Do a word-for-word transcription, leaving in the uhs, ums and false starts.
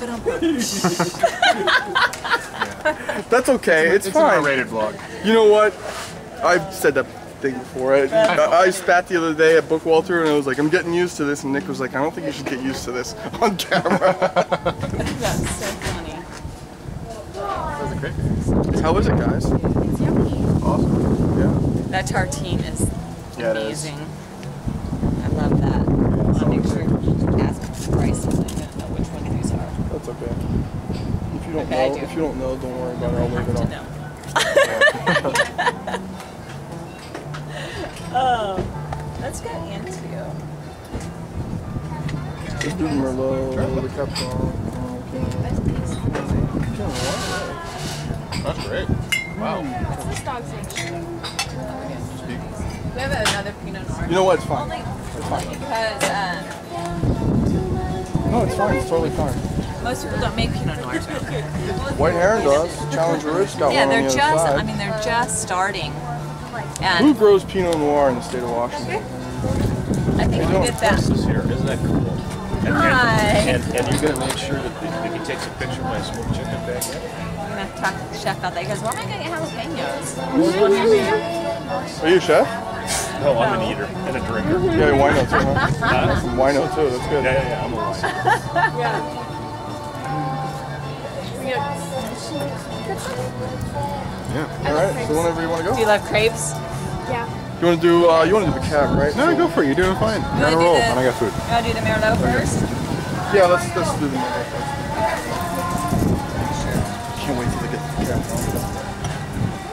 Yeah. That's okay. It's, it's, it's fine. It's an R-rated vlog. You know what? I've said that thing before. I, I, I spat the other day at Bookwalter, and I was like, I'm getting used to this, and Nick was like, I don't think you should get used to this on camera. That's so funny. How was it, guys? It's yummy. Awesome. Yeah. That tartine is yeah, amazing. It is. I love that. I want to make sure you ask for prices. I don't know which one these are. That's okay. If you don't okay, know, do. if you don't know, don't worry about it. I'll leave it on. Oh, that's got ants to go. Let's do Merlot, the Capron. That's great. Wow. What's this dog's name? We have another Pinot Noir. You know what? It's fine. Only it's fine. Because, um, no, it's fine. It's totally fine. Most people don't make Pinot Noirs. White Heron does. Challenger Ridge got yeah, one on the other just, side. I mean, they're just starting. And who grows Pinot Noir in the state of Washington? I think we did that. Here. Isn't that cool? And, Hi. And, and, and you're going to make sure that if he takes a picture of my smoked chicken back. I'm gonna talk to the chef about that. He goes, why am I gonna get jalapenos? Are you a chef? No, no, I'm an eater and a drinker. Yeah, wino too, huh? huh? Some wino too, that's good. Yeah, yeah, yeah, I'm a wino. Yeah. Yeah. Alright, so whenever you wanna go. Do you love crepes? Yeah. You wanna do uh you wanna do the cab, right? No, so go for it, you're doing fine. You wanna do roll the, and I got food. You wanna do the Merlot first? Yeah, let's let's do the Merlot first.